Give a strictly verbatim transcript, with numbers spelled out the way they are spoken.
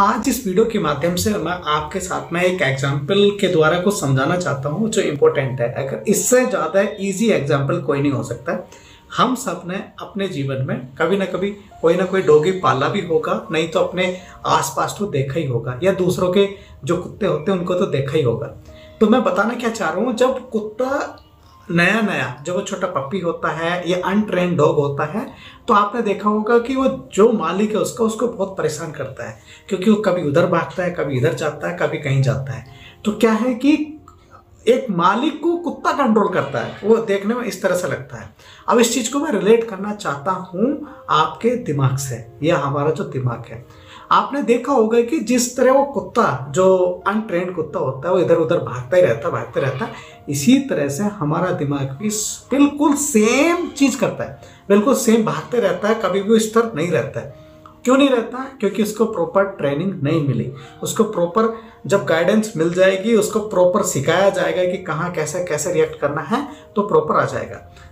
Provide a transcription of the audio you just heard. आज इस वीडियो के माध्यम से मैं आपके साथ में एक एग्जाम्पल के द्वारा कुछ समझाना चाहता हूँ जो इम्पोर्टेंट है। अगर इससे ज़्यादा इजी एग्जाम्पल कोई नहीं हो सकता है। हम सब ने अपने जीवन में कभी ना कभी कोई ना कोई डॉगी पाला भी होगा, नहीं तो अपने आसपास तो देखा ही होगा, या दूसरों के जो कुत्ते होते हैं उनको तो देखा ही होगा। तो मैं बताना क्या चाह रहा हूँ, जब कुत्ता नया नया जब वो छोटा पप्पी होता है या अनट्रेन डॉग होता है तो आपने देखा होगा कि वो जो मालिक है उसका उसको बहुत परेशान करता है, क्योंकि वो कभी उधर भागता है, कभी इधर जाता है, कभी कहीं जाता है। तो क्या है कि एक मालिक को कुत्ता कंट्रोल करता है, वो देखने में इस तरह से लगता है। अब इस चीज़ को मैं रिलेट करना चाहता हूँ आपके दिमाग से, या हमारा जो दिमाग है। आपने देखा होगा कि जिस तरह वो कुत्ता जो अनट्रेंड कुत्ता होता है वो इधर उधर भागता ही रहता भागता रहता है, इसी तरह से हमारा दिमाग भी बिल्कुल सेम चीज़ करता है, बिल्कुल सेम भागते रहता है, कभी भी इस तरह नहीं रहता है। क्यों नहीं रहता? क्योंकि उसको प्रॉपर ट्रेनिंग नहीं मिली। उसको प्रॉपर जब गाइडेंस मिल जाएगी, उसको प्रॉपर सिखाया जाएगा कि कहाँ कैसे कैसे रिएक्ट करना है, तो प्रॉपर आ जाएगा।